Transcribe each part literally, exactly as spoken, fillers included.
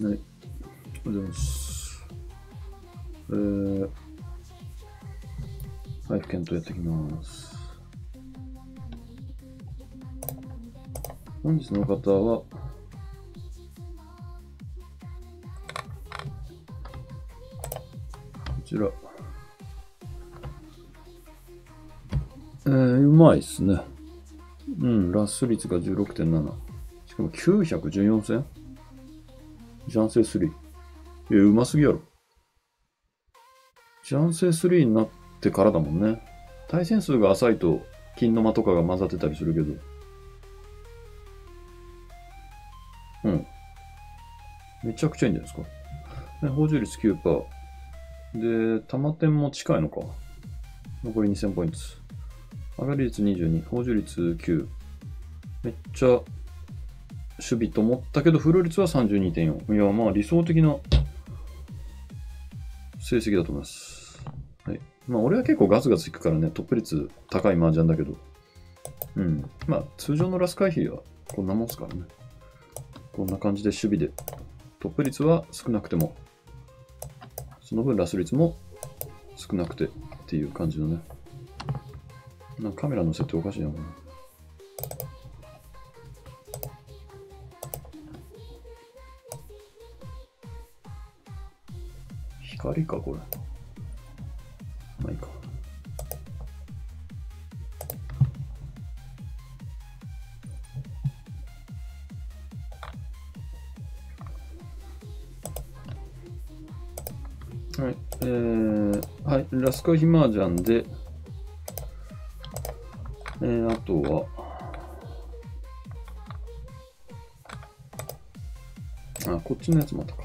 ない。ありがとうございます。えー、はい、検討やっていきます。本日の方は、こちら。えー、うまいっすね。うん、ラッス率が じゅうろくてんなな。しかもきゅうひゃくじゅうよんせん？雀精スリー。いや、うますぎやろ。雀精スリーになってからだもんね。対戦数が浅いと、金の間とかが混ざってたりするけど。うん。めちゃくちゃいいんじゃないですか。ね、補充率 きゅうパーセント。で、玉点も近いのか。残りにせんポイント。上がり率にじゅうに、補充率きゅう。めっちゃ守備と思ったけど、フル率は さんじゅうにてんよん。いや、まあ理想的な成績だと思います。はい。まあ俺は結構ガツガツいくからね、トップ率高い麻雀だけど。うん。まあ通常のラス回避はこんなもんすからね。こんな感じで守備で。トップ率は少なくても、その分ラス率も少なくてっていう感じのね。なんかカメラの設定おかしいな、これ。光か、これ。まあいいか。はい、えー、はい、ラスカヒマージャンで、えー、あとは、あ、こっちのやつもあったか。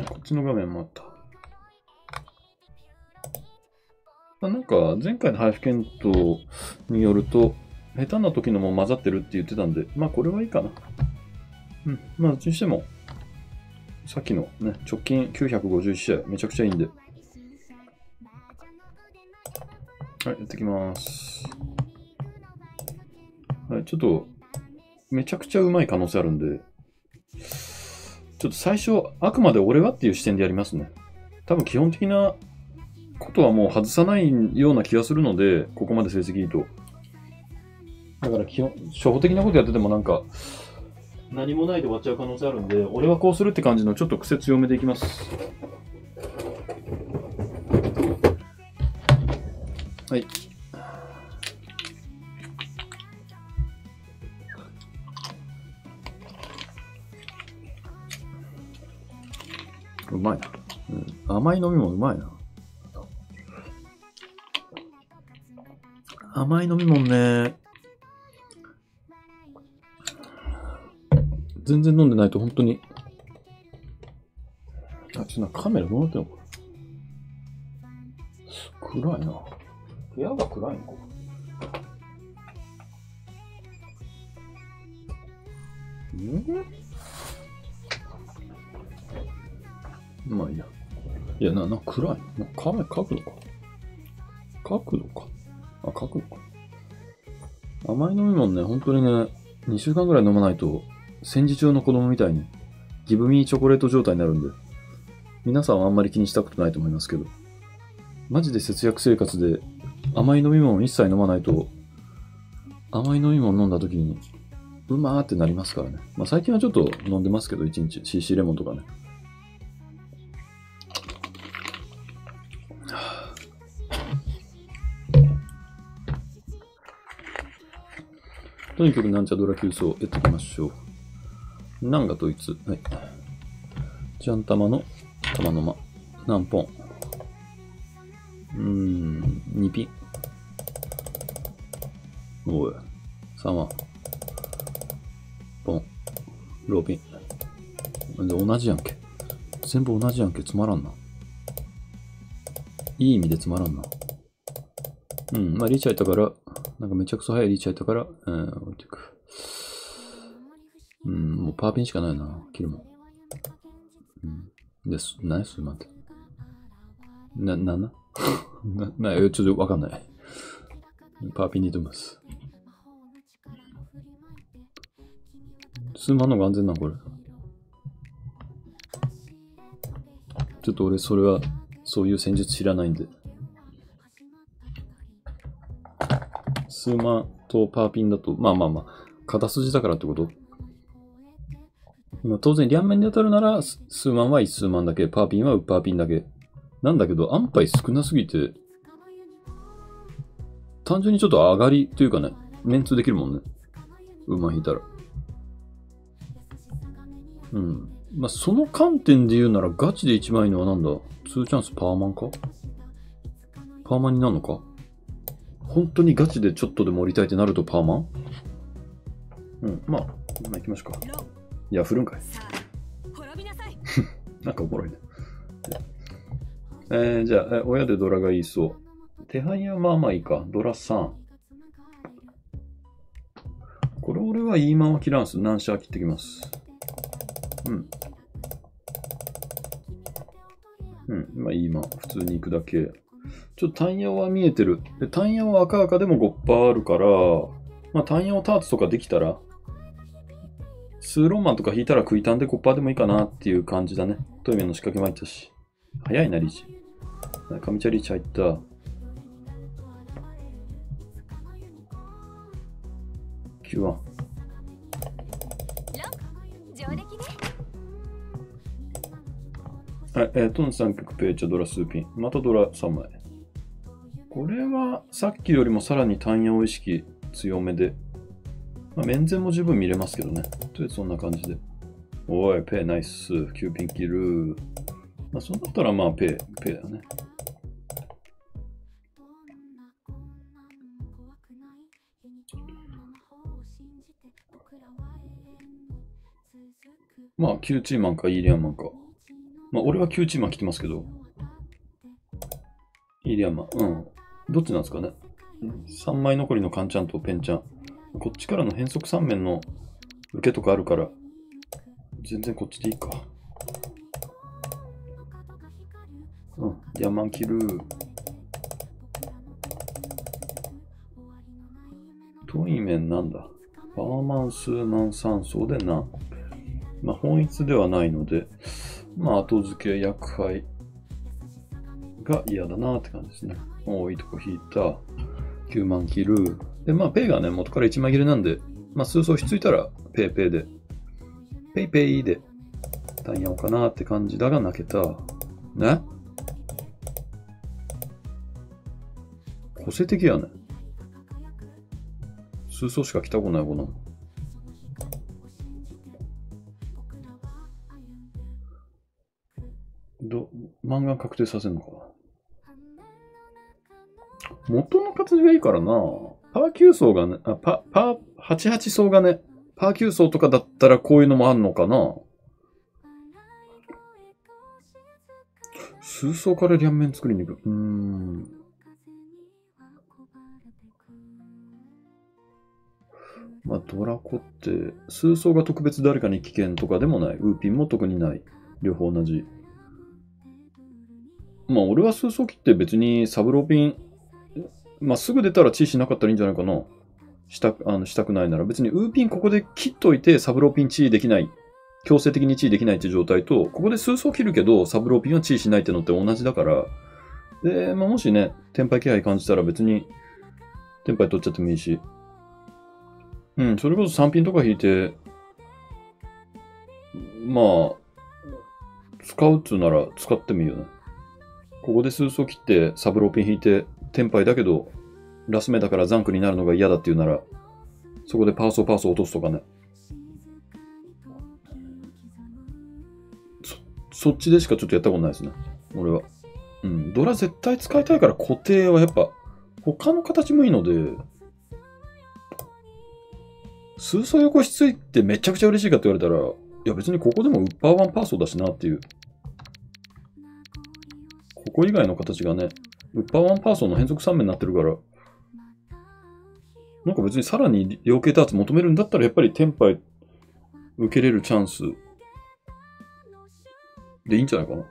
あ、こっちの画面もあった。なんか前回の配布検討によると、下手な時のも混ざってるって言ってたんで、まあこれはいいかな。うん。まあどっちにしても、さっきのね、直近きゅうひゃくごじゅういちしあい、めちゃくちゃいいんで。はい、やってきます。はい、ちょっと、めちゃくちゃうまい可能性あるんで、ちょっと最初、あくまで俺はっていう視点でやりますね。多分基本的な、ことはもう外さないような気がするので、ここまで成績いいと。だから基本、初歩的なことやっててもなんか、何もないで終わっちゃう可能性あるんで、俺はこうするって感じのちょっと癖強めでいきます。はい。うまいな。うん、甘い飲みもうまいな。甘い飲み物ね。全然飲んでないと本当に。あ、ちょっとカメラどうなってんのこれ。暗いな。部屋が暗いのこれ。ん？まあいいや。いや、な、な、暗い。な、カメラ描くのか。描くのか。あ、書くのか。甘い飲み物ね、本当にね、にしゅうかんぐらい飲まないと、戦時中の子供みたいに、ギブミーチョコレート状態になるんで、皆さんはあんまり気にしたことないと思いますけど、マジで節約生活で、甘い飲み物一切飲まないと、甘い飲み物飲んだ時に、うまーってなりますからね。まあ最近はちょっと飲んでますけど、いちにち シーシー レモンとかね。とにかくなんちゃドラ急走をやっていきましょう。なんがドイツ。はい。ジャン玉の玉の間。何本？うーん、にピン。おい。さんまん。ポン。ろくピン。同じやんけ。全部同じやんけ。つまらんな。いい意味でつまらんな。うん、まあリーチ入ったから、なんかめちゃくそ早いリーチ入ったから、うん、置いていく。うん、もうパーピンしかないな、切るもん。です。何それ、待って。な、な、なな、な、ちょっとわかんない。パーピーにとます。スマのが安全なのこれ。ちょっと俺、それは、そういう戦術知らないんで。スーマとパーピンだと、まあまあまあ、片筋だからってこと。まあ、当然、両面で当たるなら、スーマンはいちスーマンだけ、パーピンはパーピンだけ。なんだけど、安牌少なすぎて、単純にちょっと上がりというかね、メンツできるもんね。馬引いたら。うん。まあ、その観点で言うなら、ガチでいちまいのはなんだ？ に チャンスパーマンか？パーマンになるのか？本当にガチでちょっとでも降りたいってなるとパーマン？うん、まあ、まあ行きましょうか。いや、振るんかい。なんかおもろいね。えー、じゃあ、親でドラがいいそう。手配はまあまあいいか。ドラさん。これ俺はイーマンは切らんす。何社切ってきます。うん。うん、まあイーマン。普通に行くだけ。ちょっとタンヤは見えてる。で、タンヤは赤赤でも ごパーセント あるから、まあタンヤをターツとかできたら、スーローマンとか引いたら食いたんで ごパーセント でもいいかなっていう感じだね。トイメンの仕掛けも入ったし。早いな、リーチ。カミチャリーチ入った。キューワン。はい、えー、トンさんきょくペーチャドラ数ピン。またドラさんまい。これはさっきよりもさらに単野を意識強めで、まあ、面前も十分見れますけどね。とりあえずそんな感じで。おい、ペイナイス。きゅうピン切る。まあ、そうだったらまあペイ、ペイだよね。まあ、キューチーマンかイーリアンマンか。まあ、俺はキューチーマン来てますけど。イーリアンマン。うん。どっちなんですかね。さんまい残りのカンちゃんとペンちゃん。こっちからの変則さん面の受けとかあるから、全然こっちでいいか。うん。ヤマン切る。遠い面なんだ。パーマン、スーマン、さん層でな。まあ、本一ではないので、まあ、後付け、薬杯が嫌だなって感じですね。おー、いいとこ引いた。きゅうまん切る。で、まあ、ペイがね、元からいちまい切れなんで、まあ、数層ひっついたら、ペイペイで、ペイペイで、単野をかなって感じだが、泣けた。ね？個性的やね。数層しか来たことないもの。漫画確定させるのか。元の活字がいいからな。パーきゅう層がね、あ、パ、パー、はちじゅうはち層がね、パーきゅう層とかだったらこういうのもあんのかな。数層から両面作りに行く。うーん。まあ、ドラコって、数層が特別誰かに危険とかでもない。ウーピンも特にない。両方同じ。まあ俺は数層切って別にサブローピン、まあすぐ出たらチーしなかったらいいんじゃないかな。した、あの、したくないなら別にウーピンここで切っといてサブローピンチーできない。強制的にチーできないって状態と、ここで数層切るけどサブローピンはチーしないってのって同じだから。で、まあもしね、天敗気配感じたら別に天敗取っちゃってもいいし。うん、それこそさんピンとか引いて、まあ、使うっつうなら使ってもいいよね。ここで数層切って、サブローピン引いて、天敗だけど、ラス目だからザンクになるのが嫌だっていうなら、そこでパーソーパーソー落とすとかね。そ、そっちでしかちょっとやったことないですね。俺は。うん。ドラ絶対使いたいから固定はやっぱ、他の形もいいので、数層横ひっついてめちゃくちゃ嬉しいかって言われたら、いや別にここでもウッパーワンパーソーだしなっていう。ここ以外の形がね、ウッパーワンパーソンの変則さん面になってるから、なんか別にさらに量形多発求めるんだったら、やっぱり天敗受けれるチャンスで、いいんじゃないかな。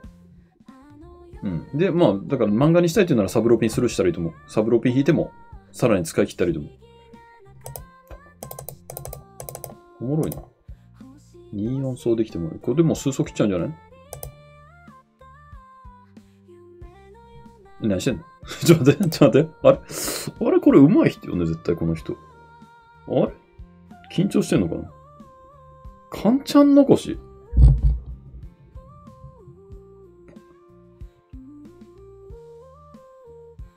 うん。で、まあ、だから漫画にしたいというならサブロピンスルーしたらいいと思う。サブロピン引いても、さらに使い切ったらいいと思う。おもろいな。に、よん層できても、これでも数層切っちゃうんじゃない？何してんのちょっと待って、ちょっと待って。あれあれこれ上手い人よね、絶対この人。あれ緊張してんのかな。カンちゃん残し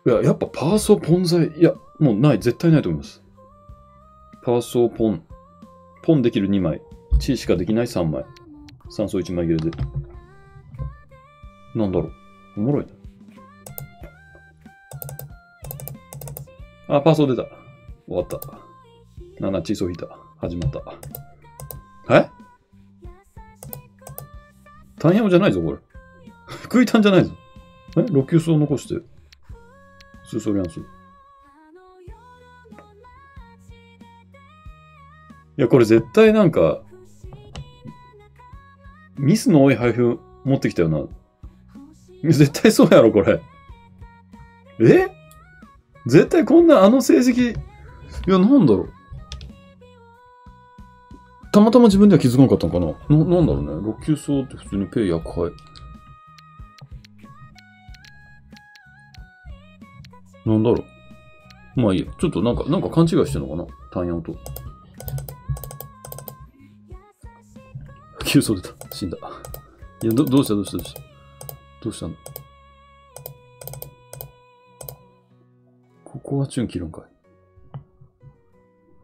いや、やっぱパーソーポン剤、いや、もうない、絶対ないと思います。パーソーポン。ポンできるにまい。チーしかできないさんまい。酸素いちまい切れで。なんだろう。おもろいな。あ、パーソー出た。終わった。なな、チーソー引いた。始まった。え？単ヤムじゃないぞ、これ。福井単じゃないぞ。え？ろく級層残して。数層リャンス。いや、これ絶対なんか、ミスの多い配布持ってきたよな。絶対そうやろ、これ。え？絶対こんなあの成績、いや、なんだろう。たまたま自分では気づかなかったのかな。 な, なんだろうね。ろく級層って普通にペイ薬配。なんだろう。まあいいや。ちょっとなんか、なんか勘違いしてるのかな。単ヤンと。急走出た。死んだ。いや、ど、どうしたどうしたどうしたどうしたのここはチュン切るんかい。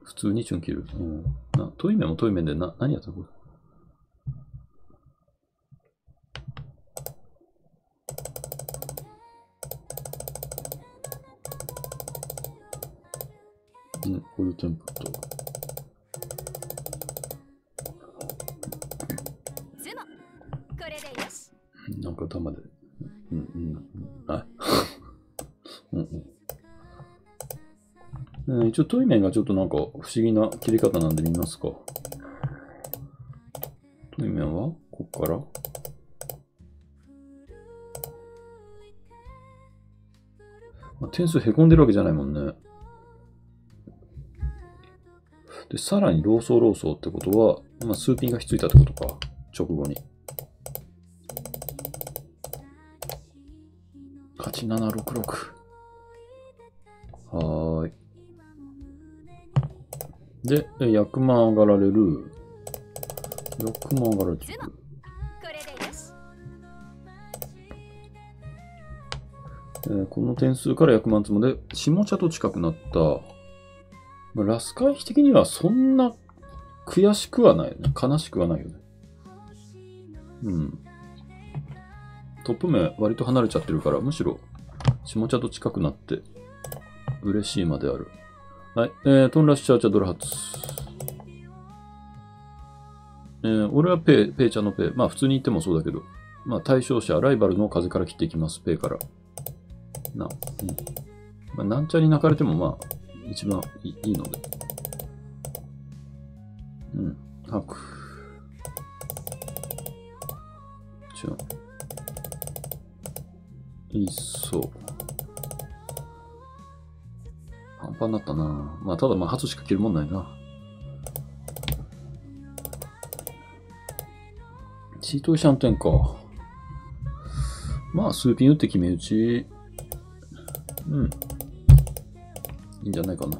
普通にチュン切る。うん。な、トイメンもトイメンでな、何やったのこれ。うん、こういうテンプと。なんか頭で。うんうんうん。はい。うんうん。一応トイメンがちょっとなんか不思議な切り方なんで見ますか。トイメンはここからまあ点数へこんでるわけじゃないもんね。で、さらにローソーローソーってことは、まあ、数ピンがひっついたってことか。直後に。はちななろくろく。はーい。で、役満上がられる。役満上がられる。この点数から役満積むで、下茶と近くなった。ラス回避的にはそんな悔しくはないよね。悲しくはないよね。うん。トップ目割と離れちゃってるから、むしろ下茶と近くなって嬉しいまである。はい。えー、トンラッシャーチャドルハツ。えー、俺はペイ、ペイちゃんのペイ。まあ普通に言ってもそうだけど。まあ対象者、ライバルの風から切っていきます。ペイから。な、うん。まあなんちゃに泣かれてもまあ、一番いいので。うん。吐く。違う。いっそう。パンパンだったな。まあ、ただ、まあ、初しか切るもんないな。チートイシャンテンか。まあ、数ピン打って決め打ち。うん。いいんじゃないかな。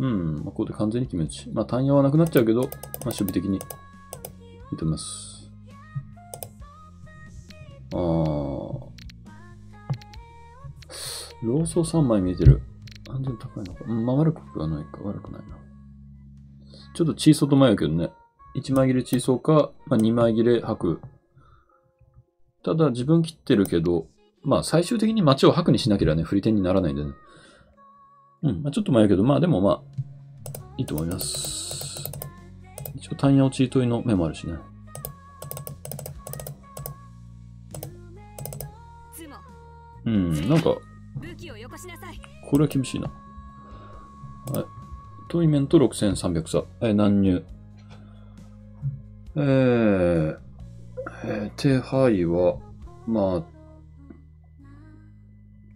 うん。まあ、ここで完全に決め打ち。まあ、単ヤはなくなっちゃうけど、まあ、守備的にいいと思います。あー。ローソーさんまい見えてる。安全高いのか。うん、まあ、悪くはないか。悪くないな。ちょっとチーソーと迷うけどね。いちまい切れチーソーか、まあ、にまい切れ吐く。ただ、自分切ってるけど、まあ、最終的に街を吐くにしなければね、振り点にならないんでね。うん、まあ、ちょっと迷うけど、まあでもまあ、いいと思います。一応、単ヤオチートイの目もあるしね。うん、なんか、これは厳しいな。はい。トイメントろくせんさんびゃくさ。え、難入。えー、えーっ手配は、まあ、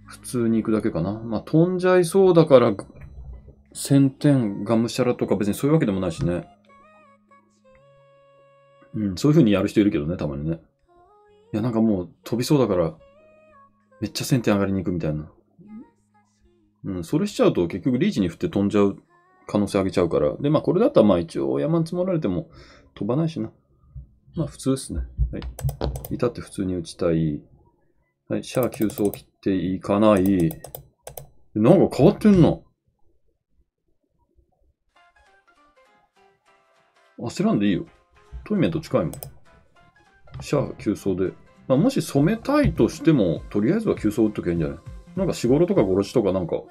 普通に行くだけかな。まあ、飛んじゃいそうだから、先天がむしゃらとか別にそういうわけでもないしね。うん、そういう風にやる人いるけどね、たまにね。いや、なんかもう飛びそうだから、めっちゃ先天上がりに行くみたいな。うん、それしちゃうと結局リーチに振って飛んじゃう可能性上げちゃうから。で、まあこれだったらまあ一応山に積もられても飛ばないしな。まあ普通ですね。はい。至って普通に打ちたい。はい。シャア急走を切っていかない。なんか変わってんな。焦らんでいいよ。トイメント近いもん。シャア急走で。まあもし染めたいとしても、とりあえずは急走打っときゃいいんじゃない？なんかしごろとかごろしとかなんか、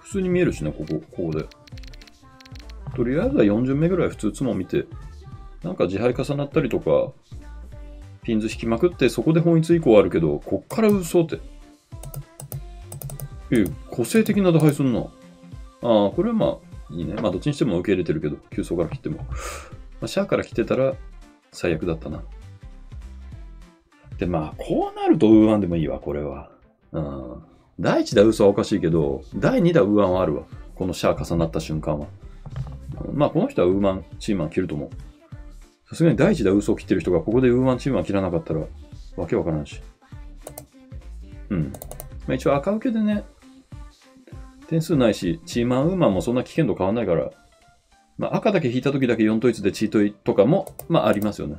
普通に見えるしね、ここ、ここで。とりあえずはよん巡目ぐらい普通つも見て、なんか自敗重なったりとか、ピンズ引きまくって、そこで本一以降あるけど、こっから嘘って。え、個性的な打敗すんな。ああ、これはまあ、いいね。まあ、どっちにしても受け入れてるけど、急走から切っても。まあ、シャアから切ってたら、最悪だったな。で、まあ、こうなるとウーアンでもいいわ、これは。うん。だいいち打嘘はおかしいけど、だいに打ウーアンはあるわ。このシャア重なった瞬間は。まあ、この人はウーマン、チーマン切ると思う。さすがにだいいち打嘘を切ってる人がここでウーマンチームは切らなかったらわけわからんし。うん。まあ一応赤受けでね、点数ないし、チーマンウーマンもそんな危険度変わんないから、まあ赤だけ引いた時だけよんといちでチートイとかも、まあありますよね。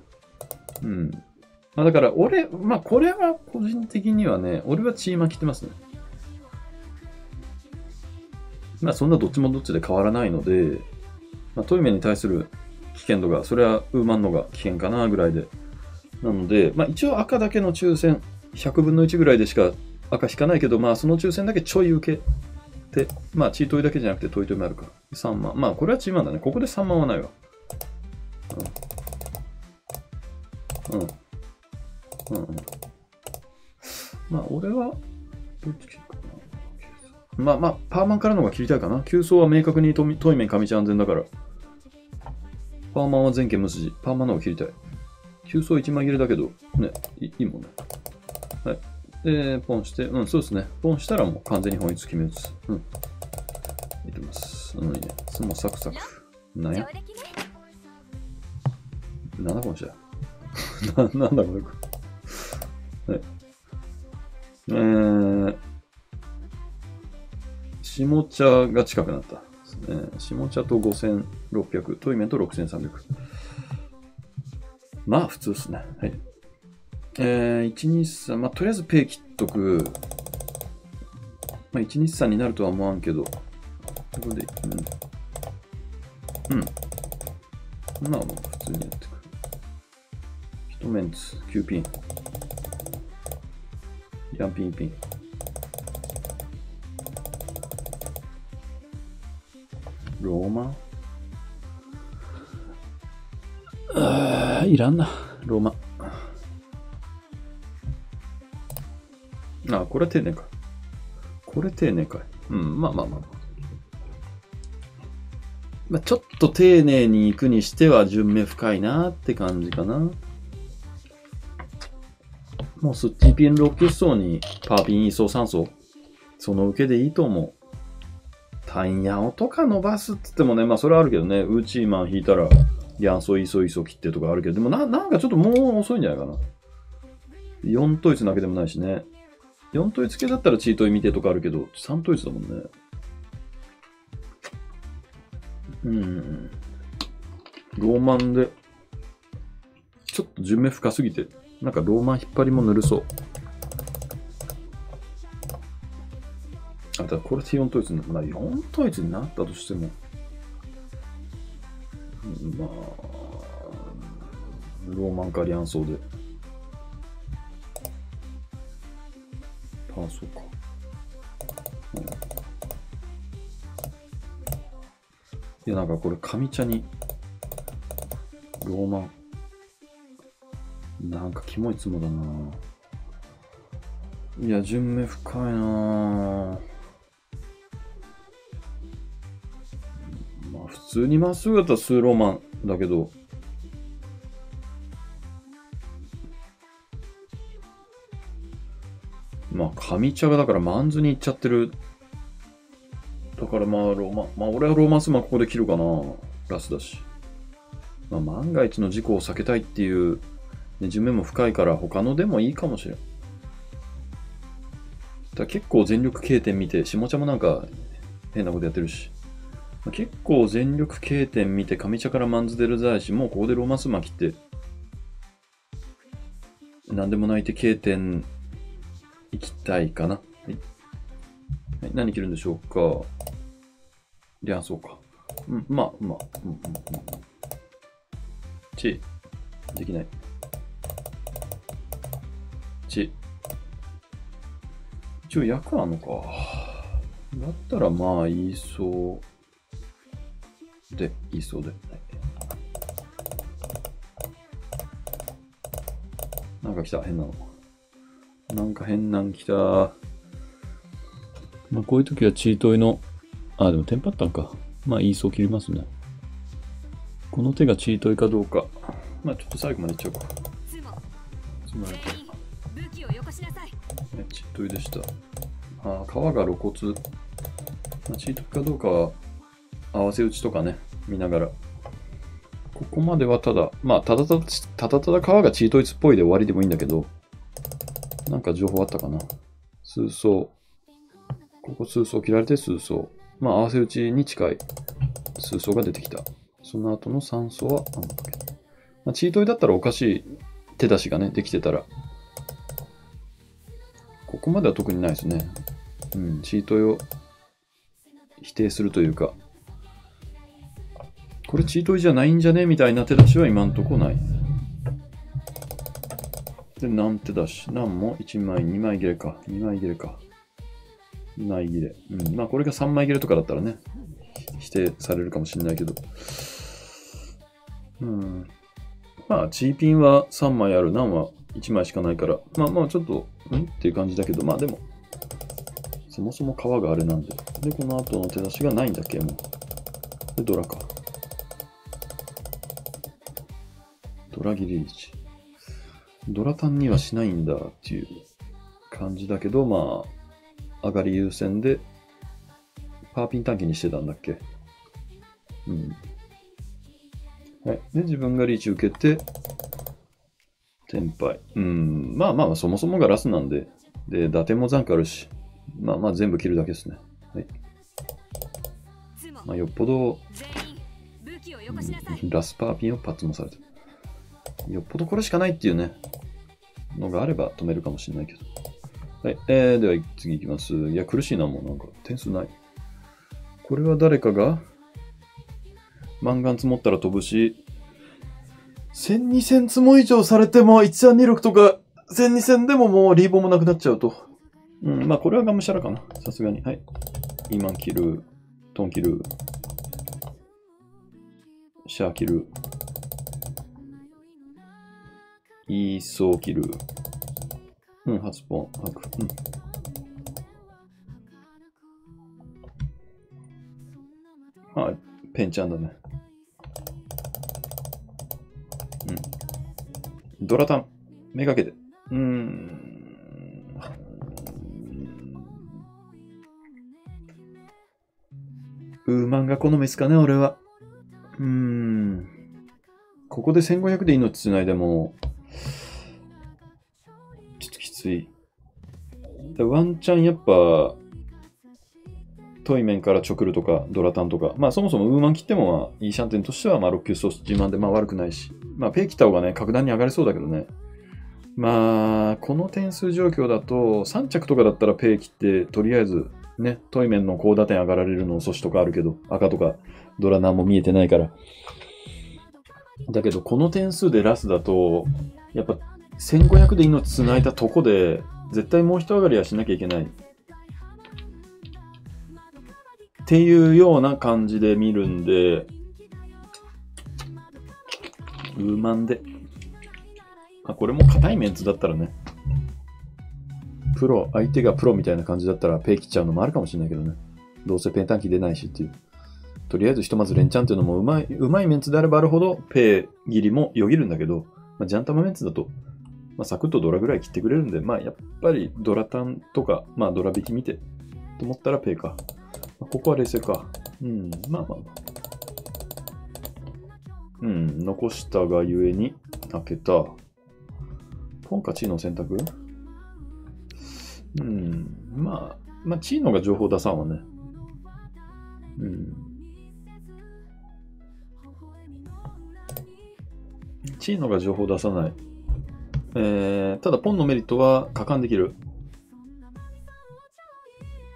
うん。まあだから俺、まあこれは個人的にはね、俺はチーマン切ってますね。まあそんなどっちもどっちで変わらないので、まあトイメンに対する危険度が、それはウーマンのが危険かなぐらいで。なので、まあ一応赤だけの抽選、ひゃくぶんのいちぐらいでしか赤引かないけど、まあその抽選だけちょい受けて、まあチートイだけじゃなくてトイトイもあるから。さんまん。まあこれはチーマンだね。ここでさんまんはないわ。うん。うん。うん、うん。まあ俺は、どっち切るかな。まあまあ、パーマンからの方が切りたいかな。急走は明確にトイメン上地安全だから。パーマンは全件無筋。パーマンの方を切りたい。急走いちまい切れだけど、ね、い, いいもんね。はい。で、ポンして、うん、そうですね。ポンしたらもう完全に本一決め打つ。うん。いきます。うん、いいね。もうサクサク。なんやなんだこの試合。なんだこれ。はい。えー、下茶が近くなった。下茶とごせんろっぴゃく、トイメンとろくせんさんびゃく。まあ普通ですね。はい。えー、いちにさん、まあとりあえずペイ切っとく。まあいちにさんになるとは思わんけど、ここで、うん。うん。まあもう普通にやってくる。一メンツ、きゅうピン。ヤンピンピン。ローマンあーいらんなローマンあーこれは丁寧かこれ丁寧かいうんまあまあまあ、まあ、ちょっと丁寧に行くにしては順目深いなって感じかなもうすっちピンろっきゅう層にパーピンいち層さん層その受けでいいと思うタンヤオとか伸ばすって言ってもね、まあそれはあるけどね、ウーチーマン引いたら、ヤンソイソイソ切ってとかあるけど、でもな、なんかちょっともう遅いんじゃないかな。よんトイツなわけでもないしね。よんトイツ系だったらチートイ見てとかあるけど、さんトイツだもんね。うん。ローマンで、ちょっと順目深すぎて、なんかローマン引っ張りもぬるそう。あ、だからこれってよん統一になった。まあ、よん統一になったとしても、まあ、ローマンかリアンソーで。パーソーか。うん、いや、なんかこれ、上茶に、ローマン。なんかキモいつもだな。いや、順目深いな。普通にまっすぐだったらスーローマンだけど、まあ、上茶がだからマンズに行っちゃってる。だからまあ、ローマ、まあ俺はローマンスマンここで切るかな。ラスだし。まあ万が一の事故を避けたいっていう、ね、夢も深いから他のでもいいかもしれん。だ結構全力経典見て、下茶もなんか変なことやってるし。まあ、結構全力経典見て、上茶からマンズ出るざいし、もうここでローマンスマン切って、なんでもないて経典行きたいかな。はい。はい、何切るんでしょうか。リャンそうか。うん、まあ、まあ、うん、うん、うん。ち、できない。ち。一応役あんのか。だったらまあ、言いそうで、言いそうで。なんか来た、変なの。なんか変なん来た。まあこういう時はチートイの、あ、でもテンパったんか。まあイーソー切りますね。この手がチートイかどうか。まあちょっと最後までいっちゃおうか。つまり、チートイでした。ああ、皮が露骨。まあ、チートイかどうかは合わせ打ちとかね、見ながら。ここまではただ、まあ、ただただ、ただただ川がチートイツっぽいで終わりでもいいんだけど、なんか情報あったかな。数層。ここ数層切られて数層。まあ、合わせ打ちに近い数層が出てきた。その後のさん層は、あんだけど。まあ、チートイだったらおかしい手出しがね、できてたら。ここまでは特にないですね。うん、チートイを否定するというか、これチートイじゃないんじゃねみたいな手出しは今んとこない。で、なん手出し。なんもいちまい、にまい切れか。にまい切れか。にまい切れ。うん。まあこれがさんまい切れとかだったらね、否定されるかもしれないけど。うん。まあ、チーピンはさんまいある。なんはいちまいしかないから。まあまあちょっと、んっていう感じだけど、まあでも、そもそも皮があれなんで。で、この後の手出しがないんだっけ、もう。で、ドラか。ドラギリーチ。ドラタンにはしないんだっていう感じだけど、まあ、上がり優先で、パーピン短期にしてたんだっけ。うん。はい。で、自分がリーチ受けて、天敗。うん。まあまあ、そもそもがラスなんで、で、伊達も残価あるし、まあまあ、全部切るだけですね。はい。まあ、よっぽど、うん、ラスパーピンをパッツもされてる。よっぽどこれしかないっていうね、のがあれば止めるかもしれないけど。はい。えー、では次いきます。いや、苦しいな、もうなんか点数ない。これは誰かが、マンガン積もったら飛ぶし、せん、にせん積も以上されても、いちさんにろくとか、せん、にせんでももうリーボもなくなっちゃうと。うん、まあこれはがむしゃらかな。さすがに。はい。今切る。トン切る。シャー切る。イーソー切る。うん、初ポン、白。うん。まあ、ペンちゃんだね。うん。ドラタン、めがけて。うーん。ウーマンが好みですかね、俺は。うーん。ここでせんごひゃくで命つないでも、ちょっときつい。ワンチャンやっぱ、トイメンからチョクルとかドラタンとか、まあそもそもウーマン切っても、まあ、いいシャンテンとしては、まあろっ級ソース自慢で、まあ悪くないし、まあペイ切った方がね、格段に上がりそうだけどね。まあ、この点数状況だと、さん着とかだったらペイ切って、とりあえず、ね、トイメンの高打点上がられるのを阻止とかあるけど、赤とかドラなんも見えてないから。だけど、この点数でラスだと、やっぱ、せんごひゃくで命つないだとこで、絶対もう一上がりはしなきゃいけない。っていうような感じで見るんで、ウーマンで。あ、これも硬いメンツだったらね。プロ、相手がプロみたいな感じだったら、ペイ切っちゃうのもあるかもしれないけどね。どうせペン短期出ないしっていう。とりあえずひとまず連チャンっていうのもうまい、うまいメンツであればあるほど、ペイ切りもよぎるんだけど、まあ、ジャンタマメンツだと、まあ、サクッとドラぐらい切ってくれるんで、まあ、やっぱりドラ単とか、まあ、ドラ引き見て、と思ったらペイか。まあ、ここは冷静か。うん、まあまあまあ。うん、残したがゆえに、開けた。ポンかチーノ選択？うん、まあ、まあ、チーノが情報出さんわね。うん。チーノが情報出さない。えー、ただ、ポンのメリットは果敢できる。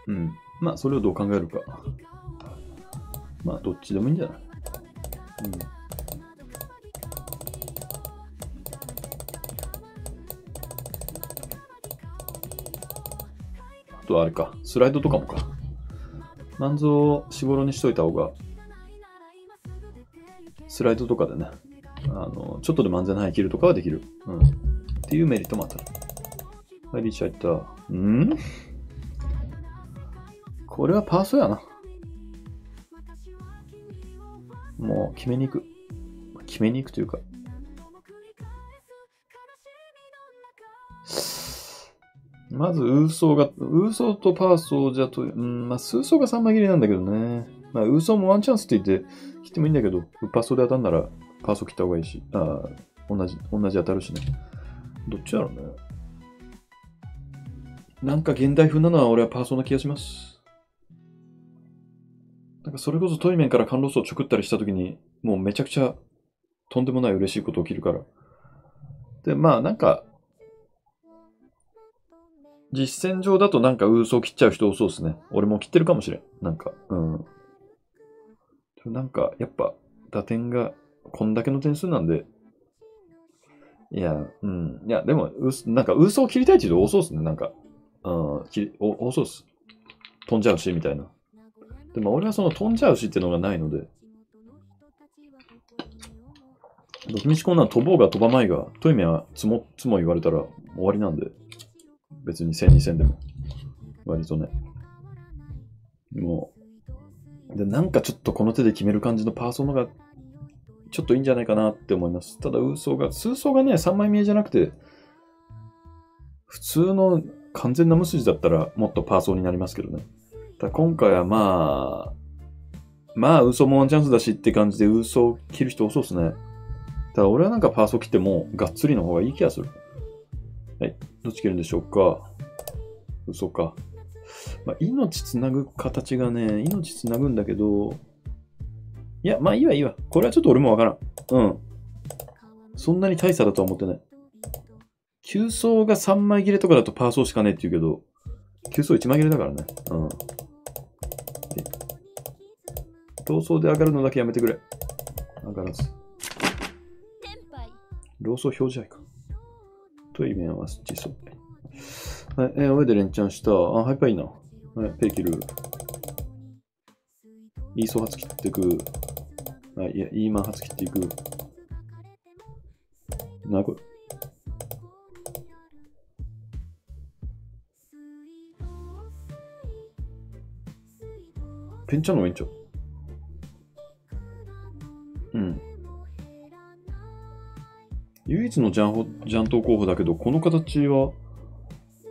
うん。まあ、それをどう考えるか。まあ、どっちでもいいんじゃない？うん。あれか、スライドとかもか。マンズをしごろにしといた方が、スライドとかでね、あのちょっとでマンズの範囲切るとかはできる、うん。っていうメリットもあった。はい、リーチ入った。うんこれはパーソやな。もう決めに行く。決めに行くというか。まず、ウーソーが、ウーソーとパーソーじゃと、うん、まあ、スーソーがさんまい切りなんだけどね。まあ、ウーソーもワンチャンスって言って、切ってもいいんだけど、パーソーで当たんなら、パーソー切った方がいいし、ああ、同じ、同じ当たるしね。どっちだろうね。なんか現代風なのは俺はパーソーな気がします。なんかそれこそトイメンから缶ロースをちょくったりしたときに、もうめちゃくちゃ、とんでもない嬉しいこと起きるから。で、まあ、なんか、実戦上だとなんかウーソー切っちゃう人多そうですね。俺も切ってるかもしれん。なんか、うん。なんか、やっぱ、打点がこんだけの点数なんで。いや、うん。いや、でも、なんかウーソー切りたいっていう人多そうですね。なんか、うん、きお多そうです。飛んじゃうし、みたいな。でも俺はその飛んじゃうしっていうのがないので。どっちみちこんなの飛ぼうが飛ばないが、トイメンはつも、つも言われたら終わりなんで。別にせん、にせんでも。割とね。もう。で、なんかちょっとこの手で決める感じのパーソンのが、ちょっといいんじゃないかなって思います。ただ、ウーソーが、スーソーがね、さんまい見えじゃなくて、普通の完全な無筋だったら、もっとパーソンになりますけどね。ただ、今回はまあ、まあ、ウーソーもワンチャンスだしって感じで、ウーソー切る人多そうですね。ただ、俺はなんかパーソン切っても、がっつりの方がいい気がする。はい。どっち切るんでしょうか。嘘か。まあ、命つなぐ形がね、命つなぐんだけど、いや、まあいいわいいわ。これはちょっと俺もわからん。うん。そんなに大差だとは思ってない。きゅう層がさんまい切れとかだとパーソーしかねえって言うけど、きゅう層いちまい切れだからね。うん。ローソーで上がるのだけやめてくれ。上がらず。ローソー表示愛か。という面はスチソ。はい、えー、上で連チャンした。あ、ハイパーいいな。はい、ペイ切る。イーソー発切っていく。はい、いや、イーマン発切っていく。な、これ。ペンチャンの延長。うん。唯一のジャンホ、ジャント候補だけど、この形は、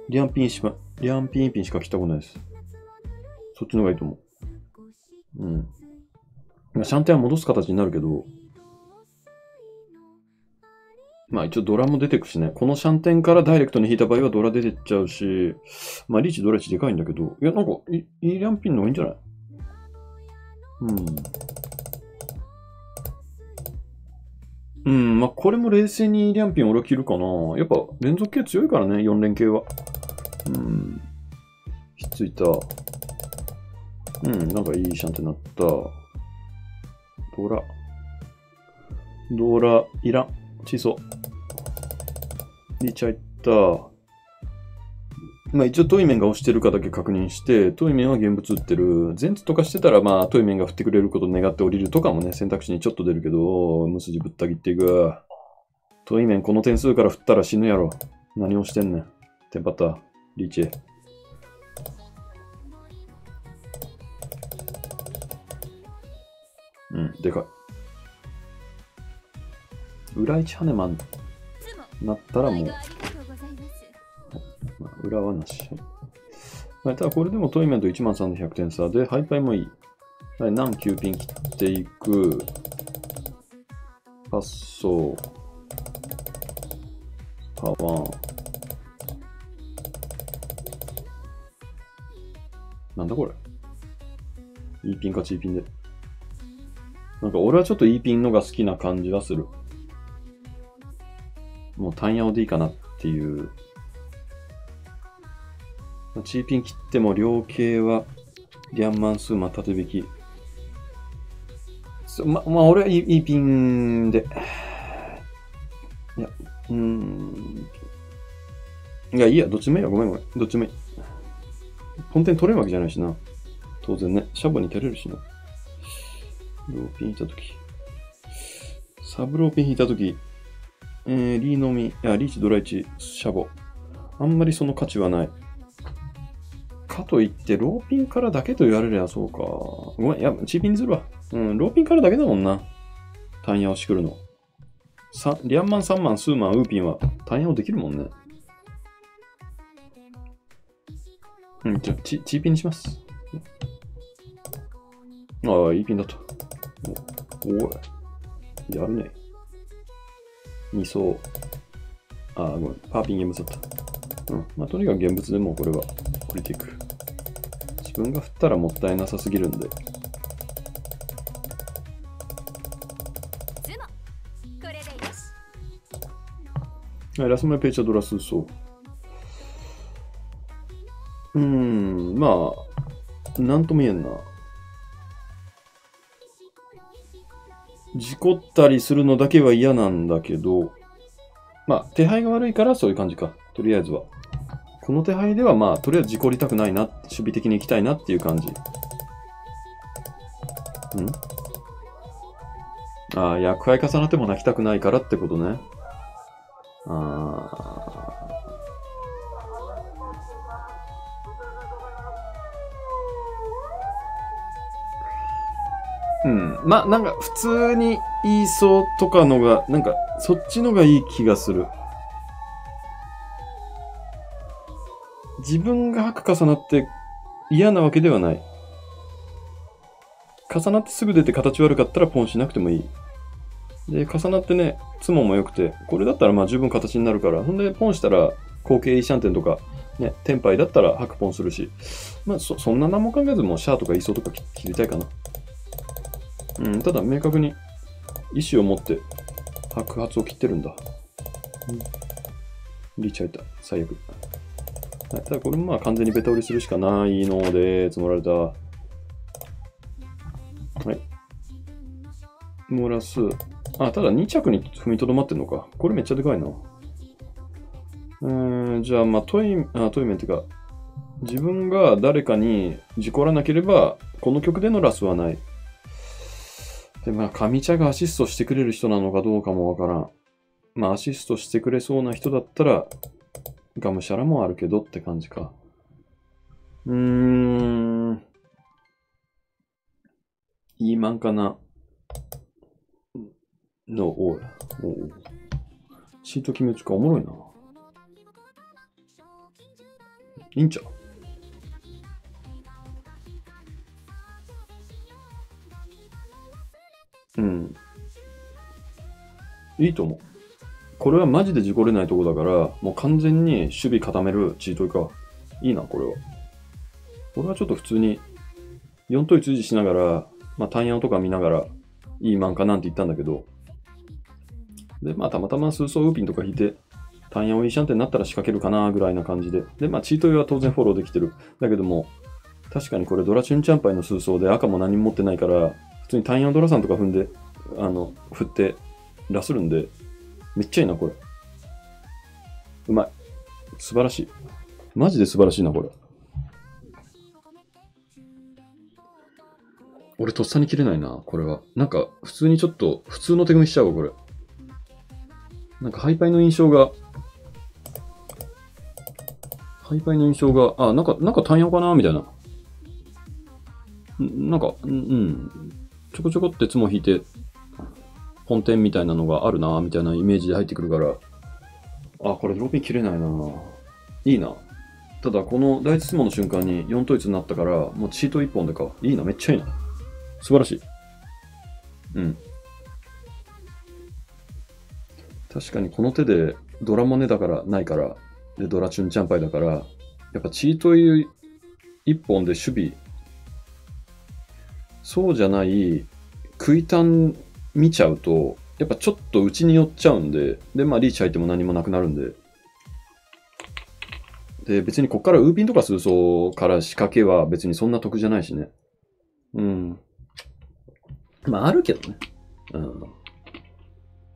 リアンピンしか、リアンピンピンしか来たことないです。そっちの方がいいと思う。うん。シャンテンは戻す形になるけど、まあ一応ドラも出てくしね。このシャンテンからダイレクトに引いた場合はドラ出てっちゃうし、まあリーチドラ一でかいんだけど、いやなんか、いいリアンピンの方がいいんじゃない？うん。うん、まあ、これも冷静にリャンピン俺は切るかな。やっぱ連続系強いからね、よん連系は。うん。ひっついた。うん、なんかいいシャンってなった。ドラ。ドラ、いらん。小さ。リーチ入った。まあ、一応トイメンが押してるかだけ確認して、トイメンは現物打ってる。ゼンツとかしてたら、まあ、トイメンが振ってくれることを願って降りるとかもね、選択肢にちょっと出るけど、無筋ぶった切っていく。トイメンこの点数から振ったら死ぬやろ。何をしてんねん。テンパった。リーチ。うん、でかい。裏一ハネマンなったらもう。裏はなし。はい、ただこれでもトイメントいちまんさんぜんひゃくてん差で、ハイパイもいい。はい、南きゅうピン切っていく。発想。パワー。なんだこれ。Eピンかチーピンで。なんか俺はちょっと E ピンのが好きな感じはする。もう単ヤオでいいかなっていう。チーピン切っても量形はリャンマンスーマ縦引き。ま、まあ俺は E, E ピンで。いや、うーん。いや、いいや、どっちもいいや、ごめんごめん。どっちもいい。本店取れるわけじゃないしな。当然ね、シャボに照れるしな。ローピン引いたとき。サブローピン引いたとき、えー、リーのみ、いや、リーチ、ドライチ、シャボ。あんまりその価値はない。かといって、ローピンからだけと言われりゃそうか。ごめん、いや、チーピンにするわ。うん、ローピンからだけだもんな。単ヤをしくるの。さ、リャンマン、サンマン、スーマン、ウーピンは単ヤをできるもんね。うん、じゃあ、チーピンにします。ああ、いいピンだと。おい、やるね。に層。ああ、ごめん。パーピン現物だった。うん。まあ、とにかく現物でもこれは降りていく。自分が振ったらもったいなさすぎるんで。はい、ラスマイペーチャドラス層。うーん、まあ、なんとも言えんな。事故ったりするのだけは嫌なんだけど、まあ、手配が悪いからそういう感じか。とりあえずは。この手配ではまあ、とりあえず事故りたくないな、守備的に行きたいなっていう感じ。んああ、役配重なっても泣きたくないからってことね。ああ。うん、まあ、なんか、普通に言いそうとかのが、なんか、そっちのがいい気がする。自分が白重なって嫌なわけではない。重なってすぐ出て形悪かったらポンしなくてもいい。で、重なってね、ツモも良くて、これだったらまあ十分形になるから、ほんで、ポンしたら、後傾イーシャンテンとか、ね、テンパイだったら白ポンするし、まあ、そ、そんな何も考えずもうシャーとか言いそうとか切りたいかな。うん、ただ明確に意思を持って白髪を切ってるんだ。うん、リーチ入った。最悪。はい、ただこれもまあ完全にベタ折りするしかないので、積もられた。はい。漏らす。あ、ただに着に踏みとどまってんのか。これめっちゃでかいな。うーん、じゃあまあトイ、あ、トイメンってか、自分が誰かに事故らなければ、この曲でのラスはない。で、まあ、上茶がアシストしてくれる人なのかどうかもわからん。まあ、アシストしてくれそうな人だったら、がむしゃらもあるけどって感じか。うーん。いいマンかな。の、おい。おう。シート決め打ちか、おもろいな。いいんちゃううん。いいと思う。これはマジで事故れないとこだから、もう完全に守備固めるチートイか。いいな、これは。これはちょっと普通に、よんトイ通じしながら、まあ、単ヤオとか見ながら、いいマンかなんて言ったんだけど、で、まあ、たまたま数層ウーピンとか引いて、単ヤオイーシャンテンになったら仕掛けるかな、ぐらいな感じで。で、まあ、チートイは当然フォローできてる。だけども、確かにこれドラチュンチャンパイの数層で赤も何も持ってないから、普通に単ヤオドラさんとか踏んで、あの、振って、ラスるんで、めっちゃいいな、これ。うまい。素晴らしい。マジで素晴らしいな、これ。俺、とっさに切れないな、これは。なんか、普通にちょっと、普通の手組みしちゃうわ、これ。なんか、ハイパイの印象が、ハイパイの印象が、あ、なんか、なんか単ヤオかな、みたいな。なんか、うん。ちょこちょこってツモ引いて、本店みたいなのがあるな、みたいなイメージで入ってくるから、あ、これローピン切れないな。いいな。ただこのだいいち相撲の瞬間によん統一になったから、もうチートいっぽんでか。いいな、めっちゃいいな。素晴らしい。うん。確かにこの手でドラマネだから、ないから、でドラチュンチャンパイだから、やっぱチートいっぽんで守備、そうじゃない、食いたん見ちゃうと、やっぱちょっと内に寄っちゃうんで、で、まあリーチ入っても何もなくなるんで、で、別にこっからウーピンとか数層から仕掛けは別にそんな得じゃないしね。うん。まああるけどね。うん。も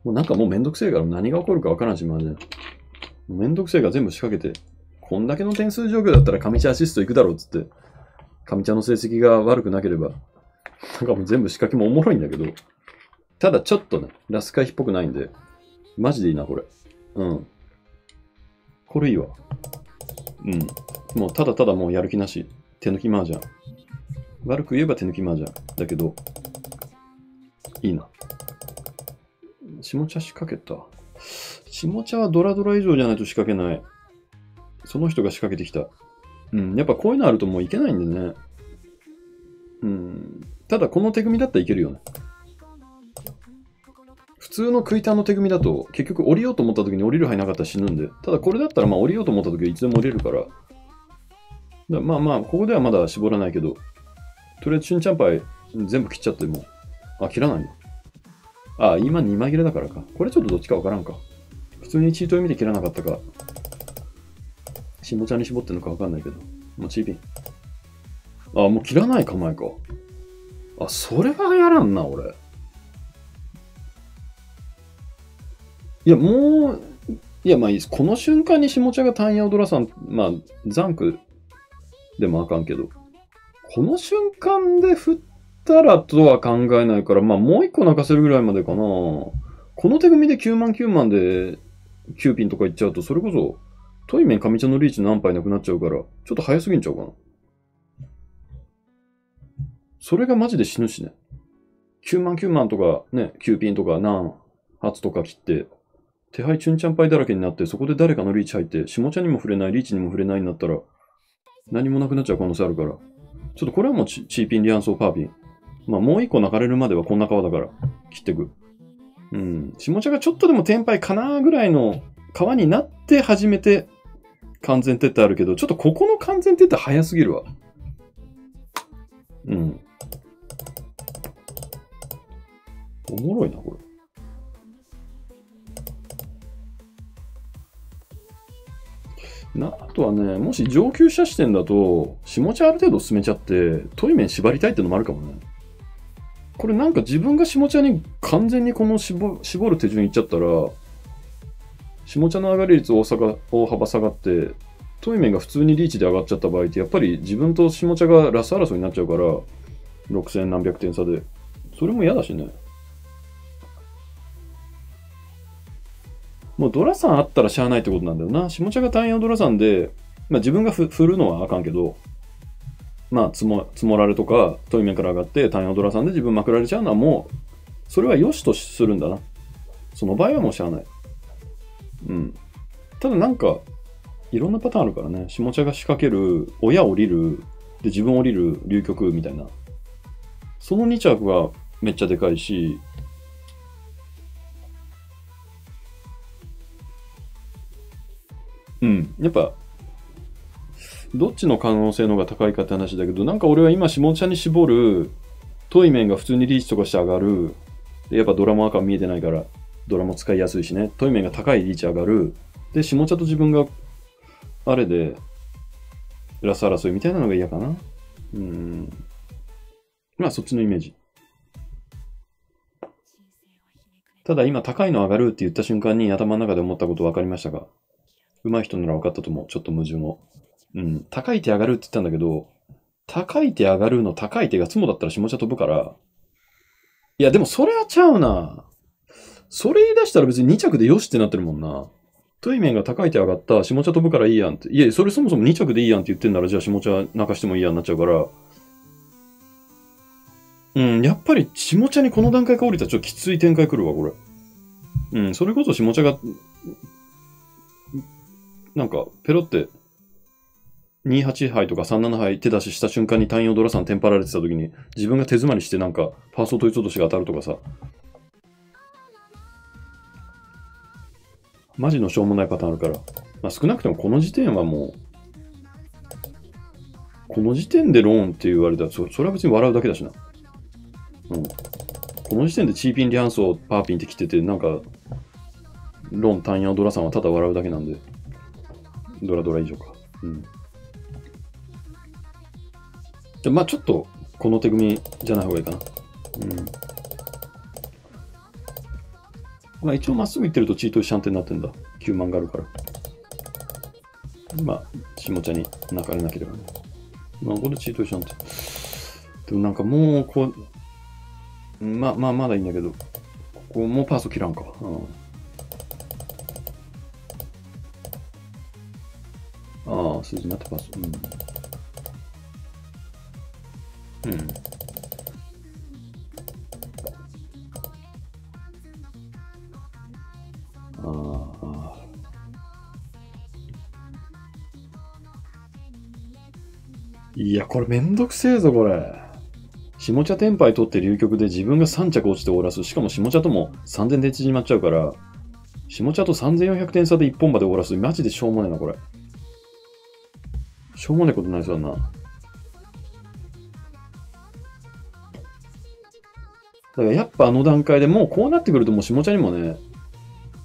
うなんかもうめんどくせえから何が起こるかわからんし、マジで。めんどくせえが全部仕掛けて、こんだけの点数状況だったら上茶アシストいくだろうっつって、上茶の成績が悪くなければ、なんかもう全部仕掛けもおもろいんだけど、ただちょっとね、ラス回避っぽくないんで、マジでいいな、これ。うん。これいいわ。うん。もうただただもうやる気なし。手抜き麻雀。悪く言えば手抜き麻雀。だけど、いいな。下茶仕掛けた。下茶はドラドラ以上じゃないと仕掛けない。その人が仕掛けてきた。うん。やっぱこういうのあるともういけないんでね。うん。ただこの手組だったらいけるよね。普通のクイターの手組だと結局降りようと思った時に降りる範囲なかったら死ぬんで、ただこれだったらまあ降りようと思った時はいつでも降りるから、だからまあまあここではまだ絞らないけど、とりあえずチュンチャンパイ全部切っちゃっても、あ、切らないの。あ、今にまい切れだからか。これちょっとどっちかわからんか。普通にチートを見て切らなかったか、下茶に絞ってんのかわかんないけど、もうチーピン。あ、もう切らない構えか。あ、それはやらんな、俺。いや、もう、いや、まあいいです。この瞬間に下茶がタンヤオドラさん、まあ、ザンクでもあかんけど、この瞬間で振ったらとは考えないから、まあ、もう一個泣かせるぐらいまでかな。この手組できゅうまんきゅうまんできゅうピンとかいっちゃうと、それこそ、トイメン上茶のリーチ何杯なくなっちゃうから、ちょっと早すぎんちゃうかな。それがマジで死ぬしね。きゅうまんきゅうまんとか、ね、きゅうピンとか何発とか切って、手配チュンチャンパイだらけになって、そこで誰かのリーチ入って、下茶にも触れない、リーチにも触れないになったら、何もなくなっちゃう可能性あるから。ちょっとこれはもうチーピン、リアンソー、パーピン。まあもう一個泣かれるまではこんな川だから、切ってく。うん。下茶がちょっとでもテンパイかなぐらいの川になって初めて完全撤退あるけど、ちょっとここの完全撤退早すぎるわ。うん。おもろいな、これ。なあとはね、もし上級者視点だと、下茶ある程度進めちゃって、トイメン縛りたいってのもあるかもね。これなんか自分が下茶に完全にこの絞る手順いっちゃったら、下茶の上がり率大阪、大幅下がって、トイメンが普通にリーチで上がっちゃった場合って、やっぱり自分と下茶がラス争いになっちゃうから、ろくせんなんびゃくてん差で。それも嫌だしね。もうドラさんあったらしゃあないってことなんだよな。下茶が単位をドラさんで、まあ自分が振るのはあかんけど、まあ積も、積もられとか、トイメンから上がって単位をドラさんで自分まくられちゃうのはもう、それは良しとするんだな。その場合はもうしゃあない。うん。ただなんか、いろんなパターンあるからね。下茶が仕掛ける、親降りる、で自分降りる、流局みたいな。そのに着がめっちゃでかいし、うん、やっぱどっちの可能性の方が高いかって話だけど、なんか俺は今下茶に絞る、遠い面が普通にリーチとかして上がる、でやっぱドラも赤見えてないからドラも使いやすいしね、遠い面が高いリーチ上がる、で下茶と自分があれでラス争いみたいなのが嫌かな。うん、まあそっちのイメージ。ただ今高いの上がるって言った瞬間に頭の中で思ったこと分かりましたか？上手い人なら分かったと思う。ちょっと矛盾を。うん。高い手上がるって言ったんだけど、高い手上がるの高い手がツモだったら下茶飛ぶから。いや、でもそれはちゃうな。それ言い出したら別にに着でよしってなってるもんな。トイメンが高い手上がった、下茶飛ぶからいいやんって。いや、それそもそもに着でいいやんって言ってんなら、じゃあ下茶泣かしてもいいやんになっちゃうから。うん、やっぱり下茶にこの段階から降りたらちょっときつい展開来るわ、これ。うん、それこそ下茶が、なんか、ペロって、にじゅうはちはいとかさんじゅうななはい手出しした瞬間に単位をドラさんテンパられてた時に自分が手詰まりしてなんかパーソートいち落としが当たるとかさ、マジのしょうもないパターンあるから、まあ、少なくともこの時点はもうこの時点でローンって言われたら そ, それは別に笑うだけだしな、うん、この時点でチーピンリハンソーパーピンってきててなんかローン単位ドラさんはただ笑うだけなんでドラドラ以上か、うんじゃまあちょっとこの手組じゃない方がいいかな。うん。まあ一応まっすぐ行ってるとチートイシャンテになってんだ。きゅうまんがあるから。まあ、下茶に泣かれなければね。まあこれチートイシャンテ。でもなんかもうこう、まあまあまだいいんだけど、ここもパーソ切らんか。うん、ああ、数字になってパーソ。うんうん、ああいやこれめんどくせえぞこれ。下茶天杯取って流局で自分がさん着落ちてオーラス、しかも下茶ともさんぜんで縮まっちゃうから、下茶とさんぜんよんひゃくてん差でいっぽん馬でオーラス、マジでしょうもねえなこれ。しょうもねえことないそうだな。だからやっぱあの段階でもうこうなってくるともう下茶にもね、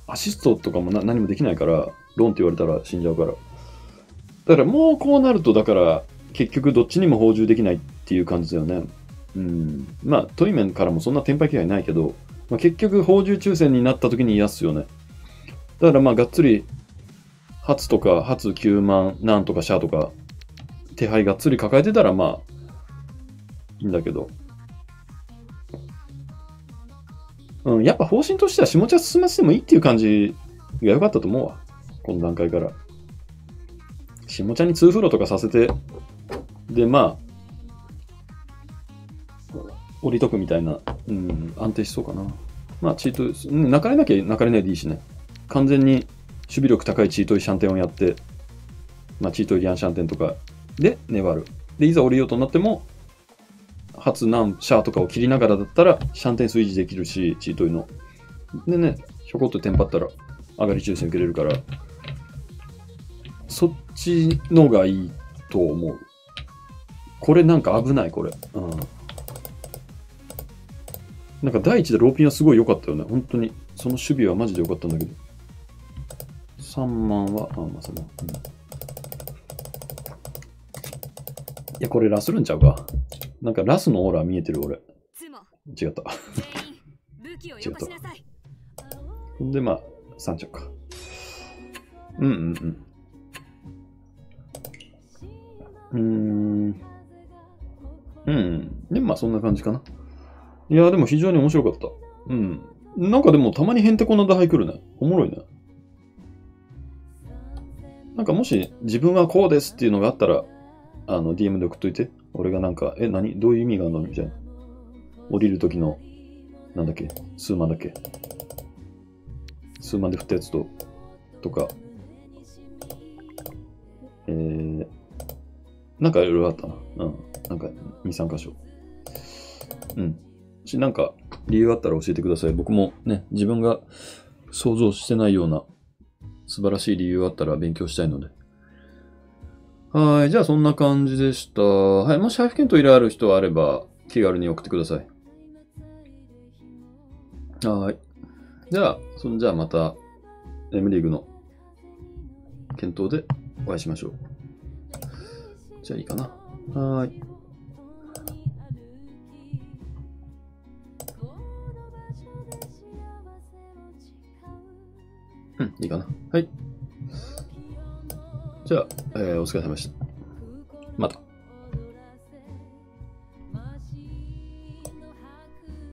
アシストとかもな何もできないから、ローンって言われたら死んじゃうから。だからもうこうなると、だから結局どっちにも放従できないっていう感じだよね。うん。まあ、トイメンからもそんなテンパ気配ないけど、まあ、結局放従抽選になった時に癒すよね。だからまあ、がっつり、初とか、初きゅうまん、なんとかシャーとか、手配がっつり抱えてたらまあ、いいんだけど。うん、やっぱ方針としては下茶進ませてもいいっていう感じが良かったと思うわ。この段階から。下茶ににフローとかさせて、で、まあ、降りとくみたいな、うん、安定しそうかな。まあ、チート、うん、泣かれなきゃ泣かれないでいいしね。完全に守備力高いチートイシャンテンをやって、まあ、チートイリアンシャンテンとかで粘る。で、いざ降りようとなっても、初何シャーとかを切りながらだったらシャンテンス維持できるし、チートイのでね、ひょこっとテンパったら上がり抽選受けれるから、そっちのがいいと思う。これなんか危ないこれ、うん、なんか第一でローピンはすごい良かったよね、本当に。その守備はマジで良かったんだけど、さんまんはあ、まあその、うん、いやこれラスるんちゃうか。なんかラスのオーラ見えてる俺。違った。違った。で、まあ、さん着か。うんうんうん。うーん。うん。で、まあ、そんな感じかな。いや、でも非常に面白かった。うん。なんかでも、たまにへんてこな打牌来るね。おもろいね。なんかもし、自分はこうですっていうのがあったら、あの、ディーエム で送っといて。俺がなんか、え、何どういう意味があるのみたいな。降りるときの、なんだっけ数万だっけ数万で振ったやつと、とか。えー、なんかいろいろあったな。うん。なんか、に、さん箇所。うん。し、なんか、理由あったら教えてください。僕もね、自分が想像してないような、素晴らしい理由あったら勉強したいので。はい。じゃあ、そんな感じでした。はい。もし配布券と依頼ある人あれば、気軽に送ってください。はい。じゃあ、そんじゃあまた、M リーグの検討でお会いしましょう。じゃあ、いいかな。はい。うん、いいかな。はい。じゃあ、えー、お疲れ様でした。また。